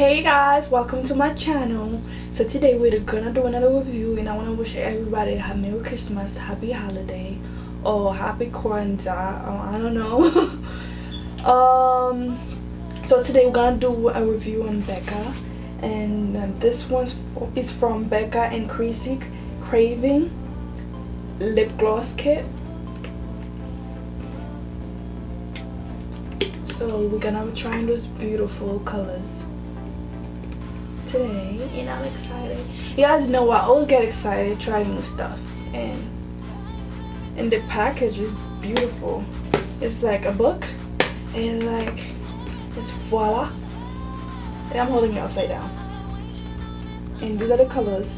Hey guys, welcome to my channel. So today we're gonna do another review, and I want to wish everybody a Merry Christmas, Happy Holiday, or Happy Kwanzaa, I don't know. So today we're gonna do a review on BECCA, and this one is from BECCA and Chrissy Teigen lip gloss kit. So we're gonna try and those beautiful colors today, and I'm excited. You guys know I always get excited trying new stuff, and the package is beautiful. It's like a book, and like it's voila. And I'm holding it upside down. And these are the colors.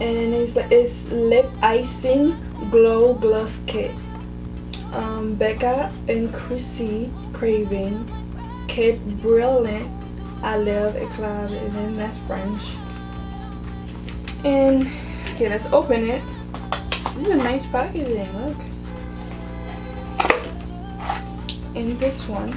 And it's lip icing glow gloss kit. BECCA and Chrissy Teigen, Crème Brûlée, I love éclat, and then that's French. And okay, let's open it. This is a nice packaging, look. And this one,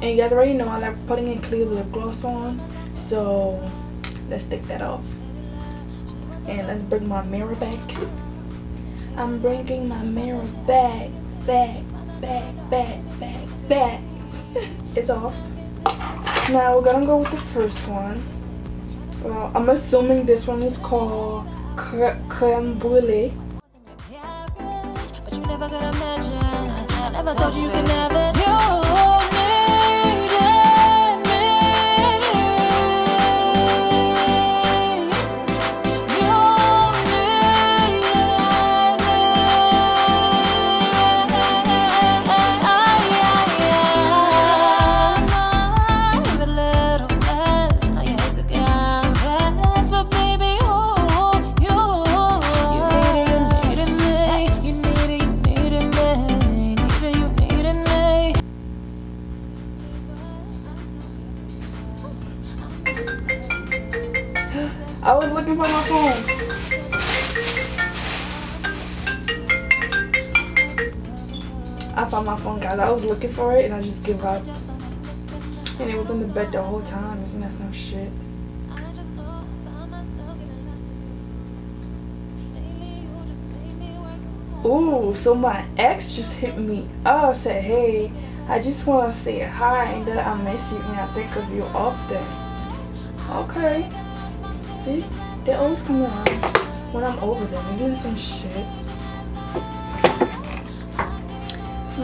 and you guys already know I like putting a clear lip gloss on, so let's take that off. And let's bring my mirror back. I'm bringing my mirror back. It's off. Now we're gonna go with the first one. Well, I'm assuming this one is called Crème Brûlée. I was looking for my phone. I found my phone, guys. I was looking for it and I just gave up. And it was in the bed the whole time. Isn't that some shit? Ooh, so my ex just hit me up, said, "Hey, I just want to say hi and that I miss you and I think of you often." Okay. See? They always come around when I'm over them. I'm doing some shit.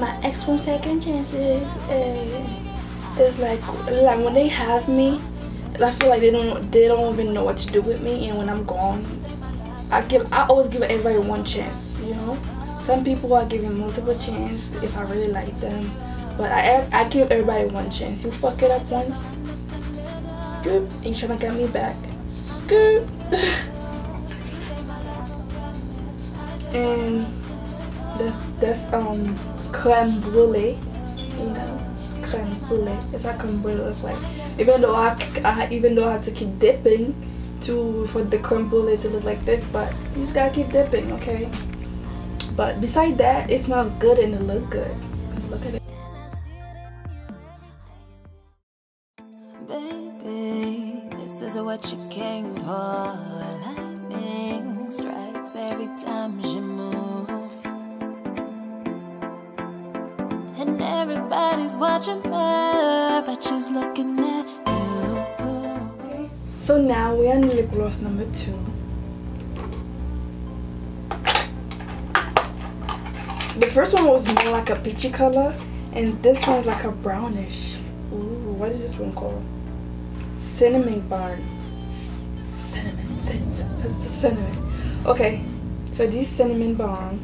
My ex wants second chances. It's like when they have me, I feel like they don't even know what to do with me. And when I'm gone, I always give everybody one chance. You know, some people I give them multiple chances if I really like them, but I give everybody one chance. You fuck it up once, scoop, and you trying to get me back. Scoop. And that's Crème Brûlée, you know, Crème Brûlée. It's like Crème Brûlée look like. Even though I have to keep dipping for the Crème Brûlée to look like this, but you just gotta keep dipping, okay? But beside that, it smells good and it look good. Let's look at it. What you came for, lightning strikes every time she moves, and everybody's watching her, but she's looking at you. Okay, so now we are on lip gloss number 2. The first one was more like a peachy color, and this one's like a brownish. Ooh, what is this one called? Cinnamon Bun. Cinnamon. Okay, so these Cinnamon Bun.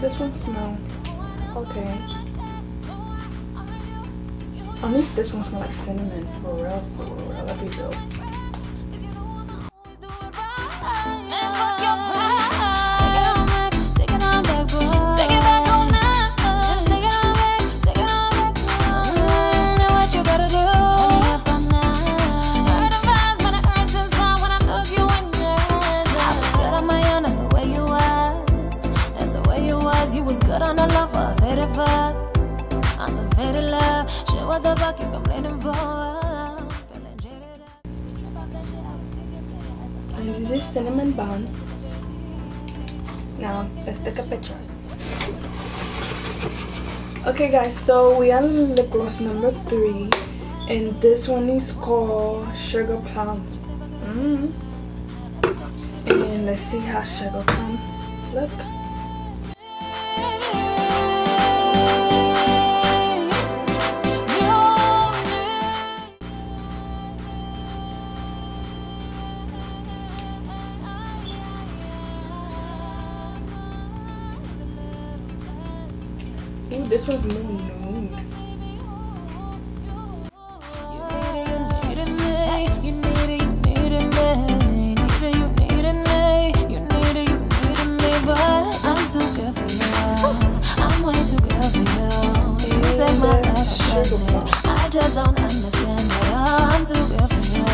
This one smells okay. Only if this one smells like cinnamon, for real, that'd be dope. This is Cinnamon Bun. Now let's take a picture. Okay guys, so we are on lip gloss number 3, and this one is called Sugar Plum. And let's see how Sugar Plum look. Ooh, this one's more nude. I just don't understand it. I'm too good for you.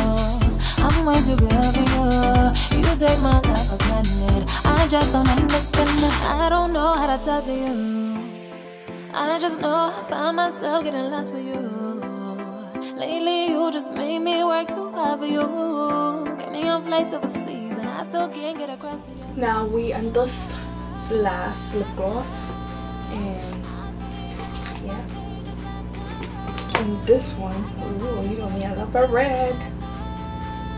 I'm way too good for you. You take my life for granted. I just don't understand it. I don't know how to talk to you. I just know I find myself getting lost with you. Lately you just made me work too hard for you. Get me on flights overseas and I still can't get across to you. Now we on this last lip gloss, and yeah, and this one, ooh, you know me, I love her red.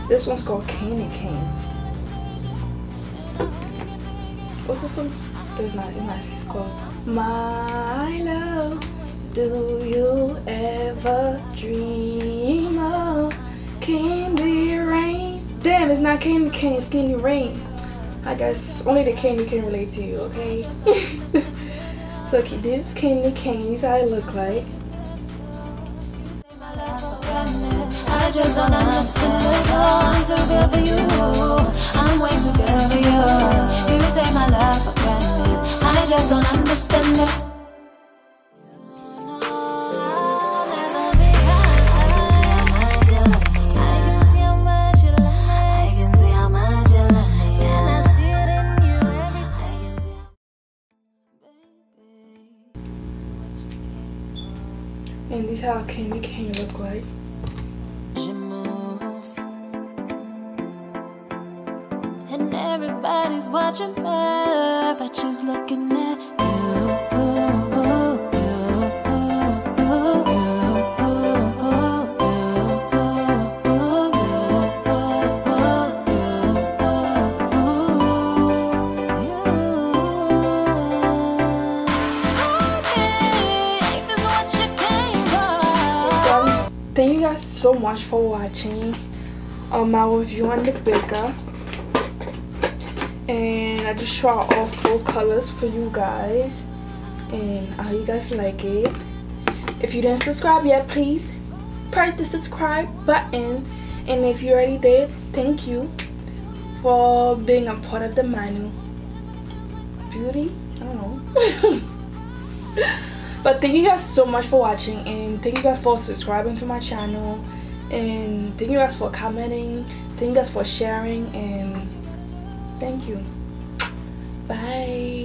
This one's called Candy Cane. What's this one? There's not, it's called My Love. Do you ever dream of candy rain? Damn, it's not Candy Cane, it's Candy Rain. I guess only the candy can relate to you, okay? So this is Candy Cane, is how it look like. I just don't understand. I'm too good for you. I'm way too good for you. You take my life for granted. I just don't understand it. I'll never be high. I can see how much you love. I can see how much you love. And I see it in you. I can see how. And this is how Candy Cane look like. And everybody's watching her, but she's looking at you. Thank you guys so much for watching my review on the BECCA. And I just try all 4 colors for you guys, and I hope you guys like it. If you didn't subscribe yet, please press the subscribe button, and if you already did, thank you for being a part of the minor beauty, I don't know. But thank you guys so much for watching, and thank you guys for subscribing to my channel, and thank you guys for commenting, thank you guys for sharing, and thank you. Bye.